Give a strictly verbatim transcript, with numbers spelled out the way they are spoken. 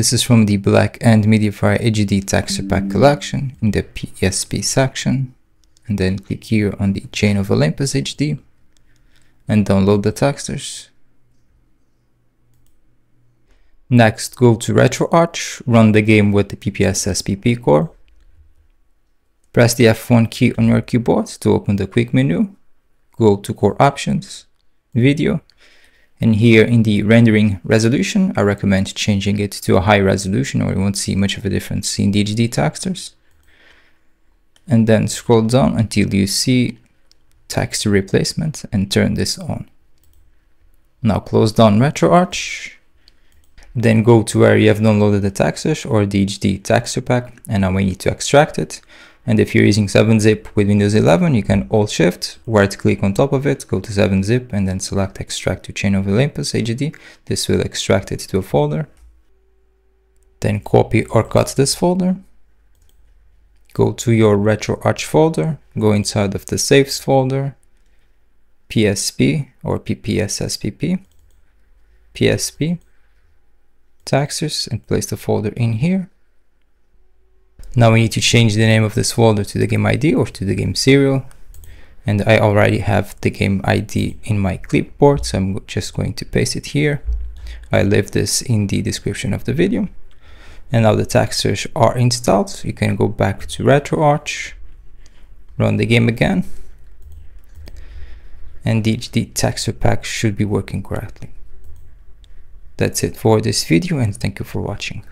This is from the Black and Mediafire H D texture pack collection in the P S P section, and then click here on the Chain of Olympus H D and download the textures. Next, go to RetroArch, run the game with the P P S S P P core. Press the F one key on your keyboard to open the quick menu. Go to Core Options, Video, and here in the rendering resolution, I recommend changing it to a high resolution or you won't see much of a difference in the H D textures. And then scroll down until you see texture replacement and turn this on. Now close down RetroArch. Then go to where you have downloaded the textures or the H D texture pack, and now we need to extract it. And if you're using seven zip with Windows eleven, you can Alt-Shift, right-click on top of it, go to seven zip, and then select Extract to Chain of Olympus H D. This will extract it to a folder. Then copy or cut this folder. Go to your RetroArch folder, go inside of the Saves folder, P S P or P P S S P P, P S P, Textures, and place the folder in here. Now we need to change the name of this folder to the game I D or to the game serial. And I already have the game I D in my clipboard, so I'm just going to paste it here. I leave this in the description of the video. And now the textures are installed. You can go back to RetroArch, run the game again, and the H D texture pack should be working correctly. That's it for this video, and thank you for watching.